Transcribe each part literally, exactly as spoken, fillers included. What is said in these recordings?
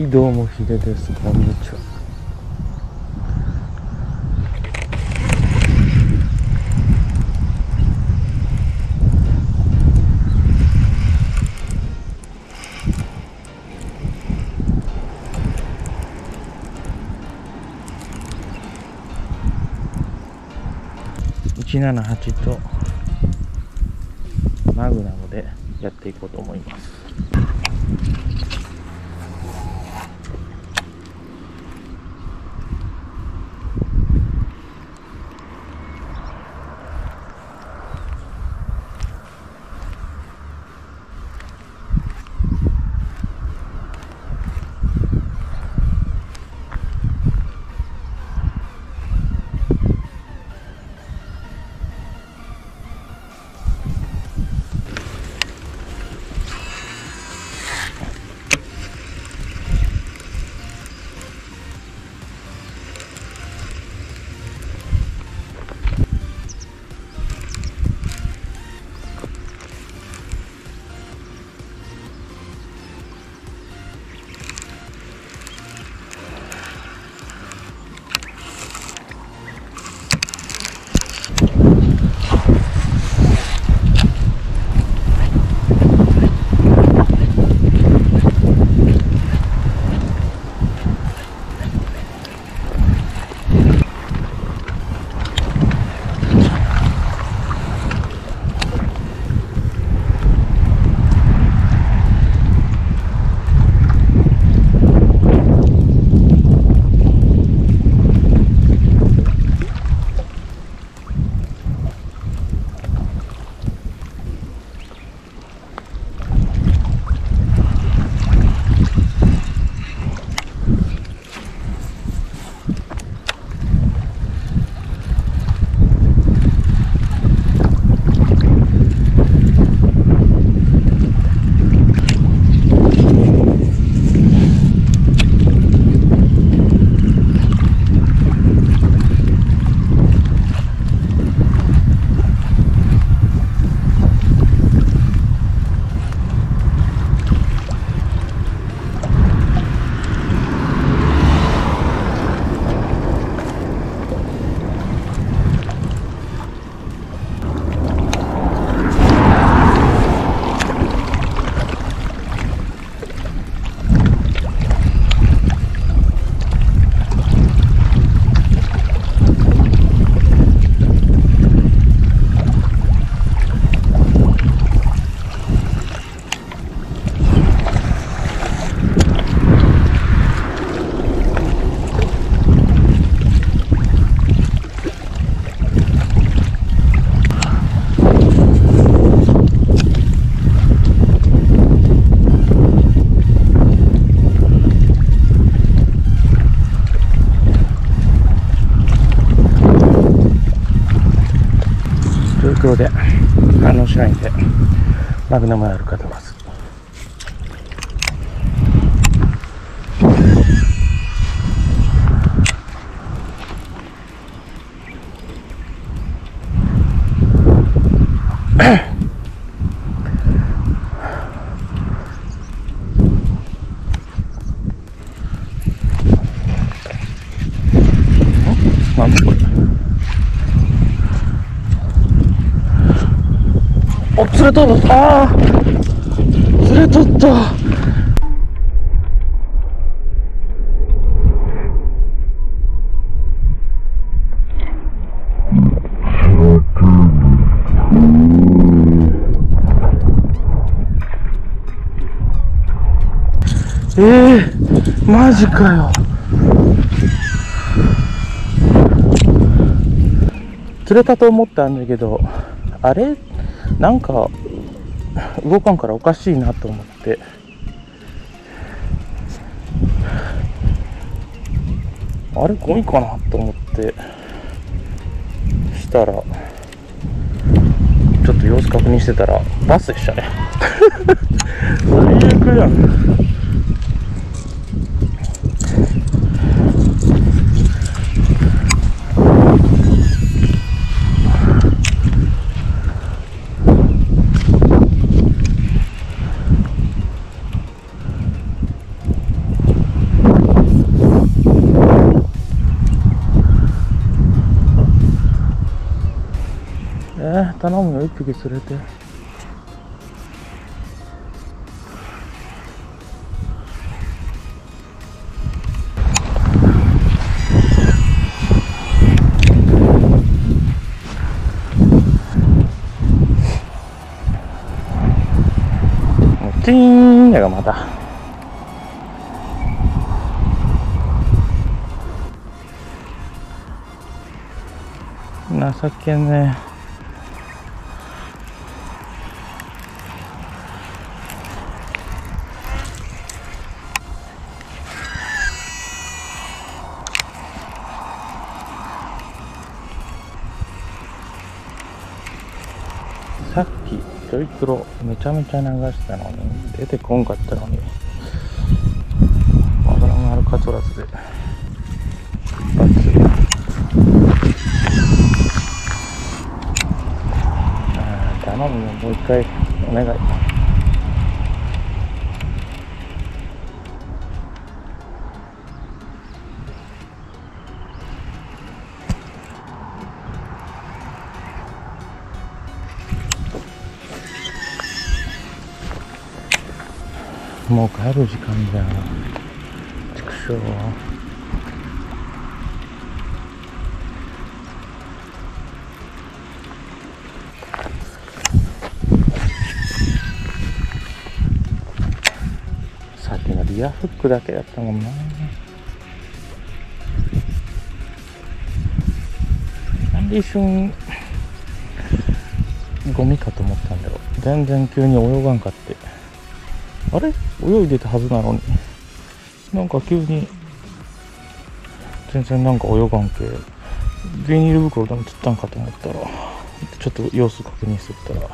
い、どうもヒデです。こんにちは。いちななはちとマグナムでやっていこうと思います。今日で反応しないんでマグナムやる方はす釣れとる。あー、釣れとった。えー、マジかよ。釣れたと思ったんだけど、あれ？なんか動かんからおかしいなと思ってあれゴミかなと思ってしたらちょっと様子確認してたらバスでしたね最悪やん。頼むよ、一匹連れて。チーンやがまた。情けねえ。さっきちょい黒めちゃめちゃ流したのに出てこんかったのに、マグロのアルカトラスで一発する。あ、頼むよ、もう一回お願い。もう帰る時間じゃん。ちくしょう。さっきのリアフックだけやったもんな。なんで一瞬ゴミかと思ったんだろう。全然急に泳がんかって。あれ泳いでたはずなのに、なんか急に全然なんか泳がんけ、ビニール袋でも釣ったんかと思ったら、ちょっと様子確認してたら、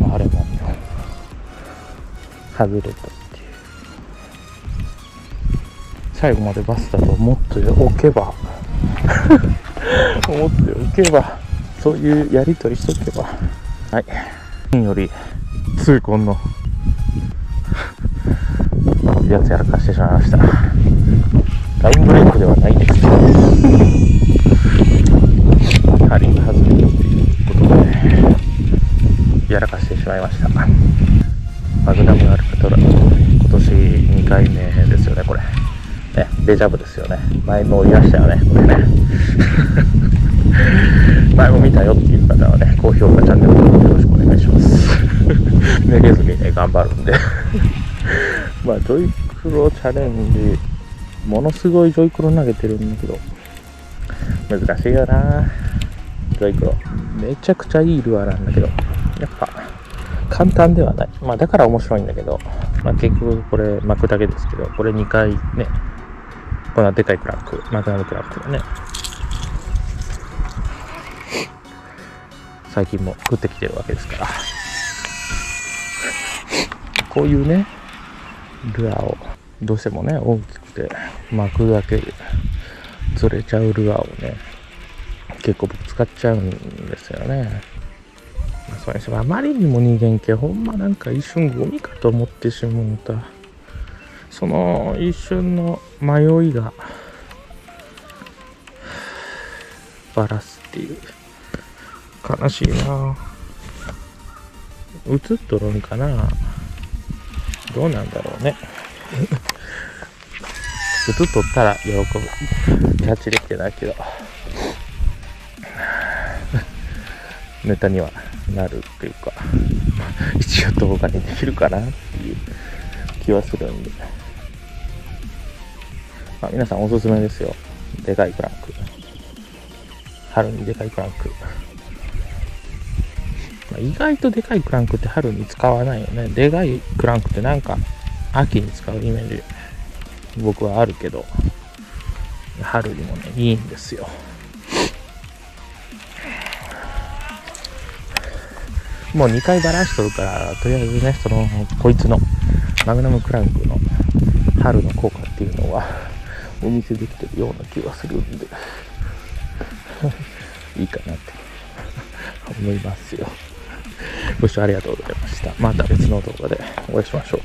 まあ、あれもんね、外れたっていう。最後までバスだと思っておけば思っておけばそういうやり取りしとけば、はい金より痛恨のやつやらかしてしまいました。ラインブレイクではないですけど、カーリング外れということでやらかしてしまいました。マグナムアルカトラス、今年にかいめですよね、これね。デジャブですよね。前もいらしたよね、これね前も見たよっていう方はね、高評価、チャンネル登録よろしくお願いしますめげずにね、頑張るんでまあジョイクロチャレンジ、ものすごいジョイクロ投げてるんだけど難しいよな。ジョイクロめちゃくちゃいいルアーなんだけど、やっぱ簡単ではない。まあだから面白いんだけど、まあ、結局これ巻くだけですけど、これにかいね、こんなでかいクランク、マグナムクランクがね最近も食ってきてるわけですから、こういうねルアーをどうしてもね大きくて巻くだけでずれちゃうルアーをね結構ぶつかっちゃうんですよね。まあ、それにしてもあまりにも人間系、ほんまなんか一瞬ゴミかと思ってしまった。その一瞬の迷いがバラすっていう。悲しいな。映っとるんかな、どうなんだろうね映っとったら喜ぶ。キャッチできてないけどネタにはなるっていうか一応動画にできるかなっていう気はするんで、まあ、皆さんおすすめですよ。でかいクランク、春にでかいクランク、意外とでかいクランクって春に使わないよね。でかいクランクってなんか秋に使うイメージ僕はあるけど、春にもねいいんですよ。もうにかいバラしとるから、とりあえずねそのこいつのマグナムクランクの春の効果っていうのはお見せできてるような気がするんでいいかなって思いますよ。ご視聴ありがとうございました。また別の動画でお会いしましょう。